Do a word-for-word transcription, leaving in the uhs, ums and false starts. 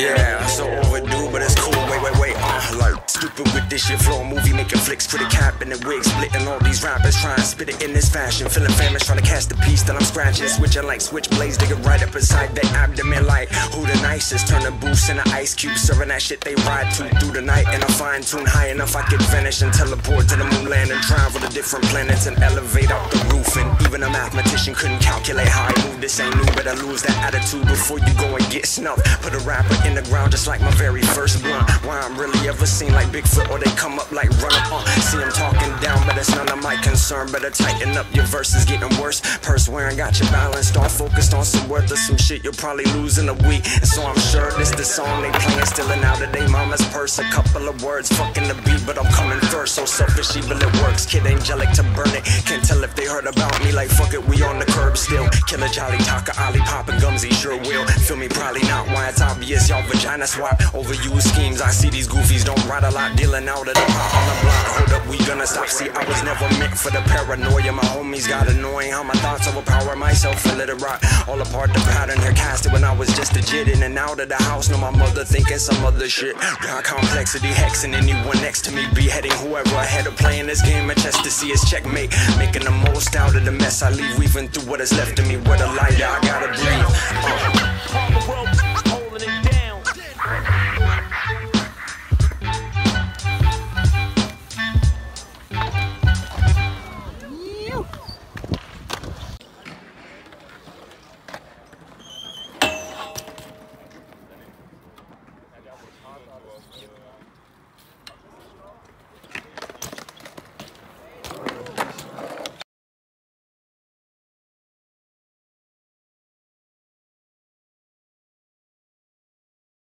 Yeah, so overdue, but it's cool. Wait, wait, wait, uh, like stupid with this shit. Flow movie, making flicks, critic cap in the wig, splitting all these rappers, trying to spit it in this fashion. Feeling famished, trying to catch the piece that I'm scratching, switching like switchblades, they get right up inside that abdomen. Like who the nicest? Turn the boost into ice cubes, serving that shit they ride to through the night. And I fine tune high enough, I could vanish and teleport to the moon land and travel to different planets and elevate up the roof. And even a mathematician couldn't calculate how I move. This ain't new, but I lose that attitude before you go and get snuffed. Put a rapper in the ground, just like my very first blunt. Why I'm really ever seen like Bigfoot, or they come up like runner on. See them talking down, but it's none of my concern. Better tighten up, your verse is getting worse. Purse wearing, got your balance. Start focused on some worth of some shit you'll probably lose in a week. And so I'm sure this the song they playing, stealing out of they mama's purse. A couple of words, fucking the beat, but I'm coming first. So selfish, evil, it works. Kid angelic to burn it. Can't tell if they heard about me, like fuck it, we on the curb still. Killer Jolly, Taka Ollie, popping gums, he sure will. Feel me, probably not. Why it's obvious, y'all vagina swap. Overused schemes, I see these goofies don't ride a lot, dealing out of the pop on the block. Hold up, we gonna stop. See, I was never meant for the paranoia. My homies got annoying, how my thoughts overpower myself and let it rock. All apart the pattern, her casted when I was just a jit. In and out of the house, know my mother thinking some other shit. Raw complexity, hexing anyone next to me, beheading whoever ahead of playing this game. I just to see is checkmate, making the most out of the mess I leave, weaving through what is left of me. What a liar, I gotta breathe. Uh.